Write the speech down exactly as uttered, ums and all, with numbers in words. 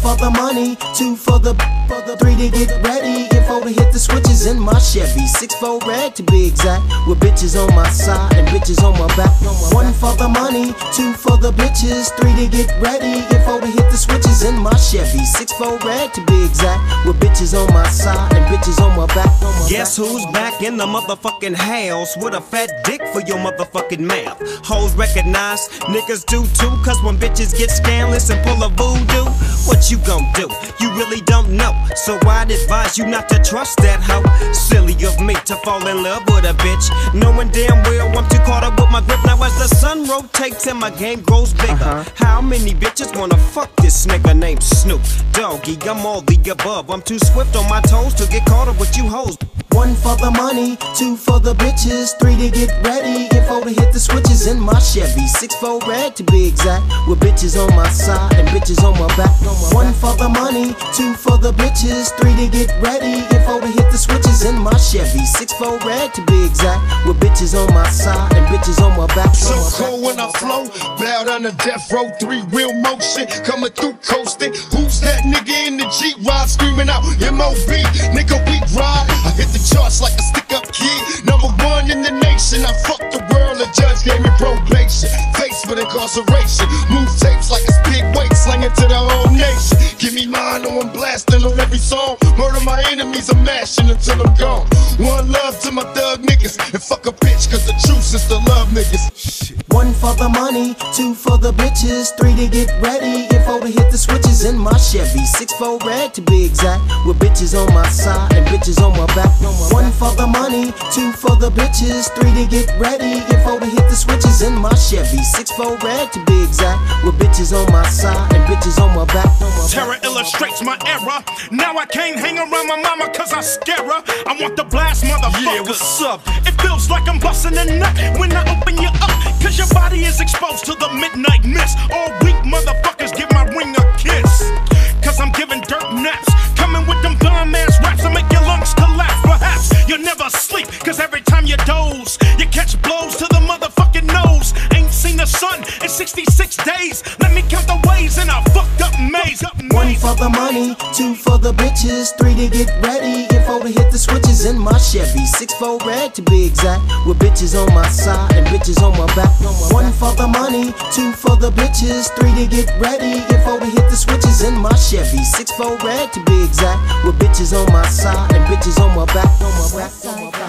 for the money, two for the, for the three to get ready, and four to hit the switches in my Chevy, six four rag to be exact, with bitches on my side and bitches on my back. One for the money, two for the bitches, three to get ready, and four to hit the switches in my Chevy, six four rag to be exact, with bitches on my side and bitches on my back. On my Guess back, who's back in the motherfucking house with a fat dick for your motherfucking mouth? Hoes recognize, niggas do too, cause when bitches get scandalous and pull a voodoo, what you gon' do? You really don't know, so I'd advise you not to trust that hoe. Silly of me to fall in love with a bitch, knowing damn well I'm too caught up with my grip. Now as the sun rotates and my game grows bigger, uh-huh. how many bitches wanna fuck this nigga named Snoop Doggy? I'm all the above, I'm too swift on my toes to get caught up with you hoes. One for the money, two for the bitches, three to get ready, and four to hit the switches in my Chevy, six four red to be exact, with bitches on my side and bitches on my back. One for the money, two for the bitches, three to get ready, and four to hit the switches in my Chevy, six four red to be exact, with bitches on my side and bitches on my back. So cold when I flow, loud on the death row, three wheel motion, coming through coasting. Who's that nigga in the G-Rod screaming out M O B? Nigga, we ride. I hit the charts like a stick-up kid, number one in the nation. I fucked the world, a judge gave me probation, faced with incarceration. Move tapes like a big weight, slinging to the whole nation. Give me mine, or I'm blasting on every song. Murder my enemies, I'm mashing until I'm gone. One love to my thug niggas, and fuck a bitch, cause the truth is the love niggas. Shit. One for the money, two for the bitches, three to get ready, and four to hit the switches in my Chevy, six four red to be exact, with bitches on my side and bitches on my back. One for the money, two for the bitches, three to get ready, and four to hit the switches in my Chevy, six four red to be exact, with bitches on my side and bitches on my back. Terror illustrates my error. Now I can't hang around my mama cause I scare her. I want the blast, motherfucker. Yeah, what's up? It feels like I'm busting a nut when I open you up, cause your body is exposed to the midnight mist. All week motherfuckers give my ring a kiss, cause I'm giving dirt naps, coming with them dumb ass raps that make your lungs collapse. Perhaps you'll never sleep, cause every time you doze, you catch blows to the motherfucking nose. Ain't seen the sun in sixty-six days, let me count the ways in a fucked up maze. One for the money, two for the bitches, three to get ready, and four to hit the switches in my Chevy, six four red to be exact, with bitches on my side and bitches on my back. One for the money, two for the bitches, three to get ready, and four to hit the switches in my Chevy, six four red to be exact, with bitches on my side and bitches on my back. On my back.